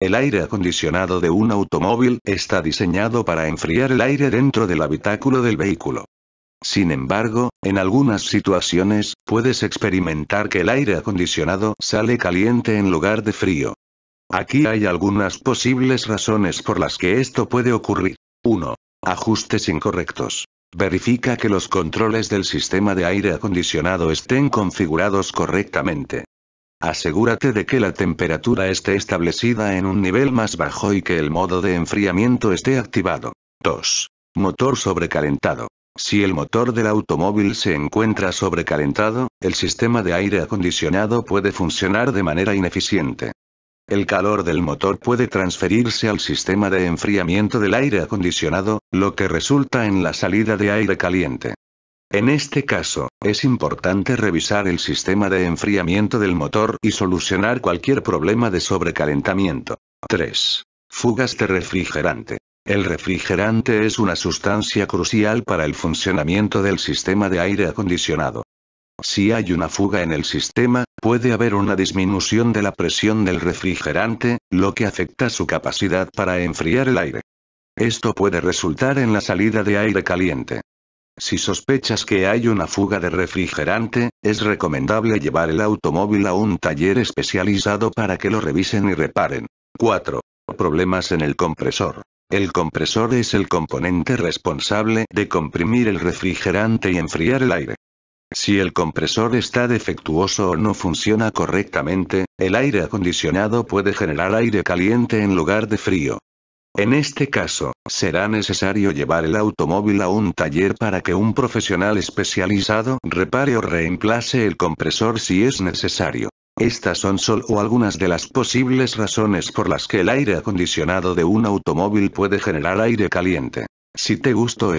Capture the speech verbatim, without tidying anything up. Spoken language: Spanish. El aire acondicionado de un automóvil está diseñado para enfriar el aire dentro del habitáculo del vehículo. Sin embargo, en algunas situaciones, puedes experimentar que el aire acondicionado sale caliente en lugar de frío. Aquí hay algunas posibles razones por las que esto puede ocurrir. uno. Ajustes incorrectos. Verifica que los controles del sistema de aire acondicionado estén configurados correctamente. Asegúrate de que la temperatura esté establecida en un nivel más bajo y que el modo de enfriamiento esté activado. dos. Motor sobrecalentado. Si el motor del automóvil se encuentra sobrecalentado, el sistema de aire acondicionado puede funcionar de manera ineficiente. El calor del motor puede transferirse al sistema de enfriamiento del aire acondicionado, lo que resulta en la salida de aire caliente. En este caso, es importante revisar el sistema de enfriamiento del motor y solucionar cualquier problema de sobrecalentamiento. tres. Fugas de refrigerante. El refrigerante es una sustancia crucial para el funcionamiento del sistema de aire acondicionado. Si hay una fuga en el sistema, puede haber una disminución de la presión del refrigerante, lo que afecta su capacidad para enfriar el aire. Esto puede resultar en la salida de aire caliente. Si sospechas que hay una fuga de refrigerante, es recomendable llevar el automóvil a un taller especializado para que lo revisen y reparen. cuatro. Problemas en el compresor. El compresor es el componente responsable de comprimir el refrigerante y enfriar el aire. Si el compresor está defectuoso o no funciona correctamente, el aire acondicionado puede generar aire caliente en lugar de frío. En este caso, será necesario llevar el automóvil a un taller para que un profesional especializado repare o reemplace el compresor si es necesario. Estas son solo algunas de las posibles razones por las que el aire acondicionado de un automóvil puede generar aire caliente. Si te gustó el